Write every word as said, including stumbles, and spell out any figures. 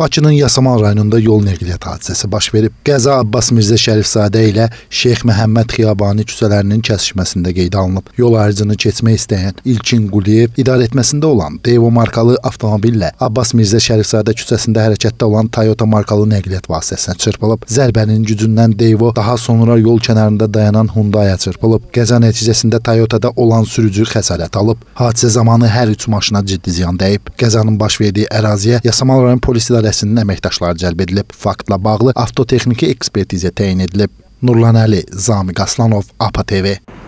Bakının Yasamal rayonunda yol nəqliyyat hadisəsi baş verib. Qəza Abbas Mirzə Şərifzadə ilə Şeyx Məhəmməd Xiyabani küçələrinin kəsişməsində qeydə alınıb. Yol ayrıcını keçmək istəyən İlkin Quliyev idarəetməsində olan Daewoo markalı avtomobillə Abbas Mirzə Şərifzadə küçəsində hərəkətdə olan Toyota markalı nəqliyyat vasitəsinə çırpılıb. Zərbənin gücündən Daewoo daha sonra yol kənarında dayanan Hyundai'ya çırpılıb. Qəza nəticəsində Toyota'da olan sürücü xəsarət alıb. Hadisə zamanı hər üç maşına ciddi ziyan dəyib. Qəzanın baş verdiyi əraziyə Yasamal rayon polis idarəsinin əməkdaşları cəlb edilib. Faktla bağlı avtotexniki ekspertizə təyin edilib. Nurlan Əli Zamiqaslanov, A P A T V.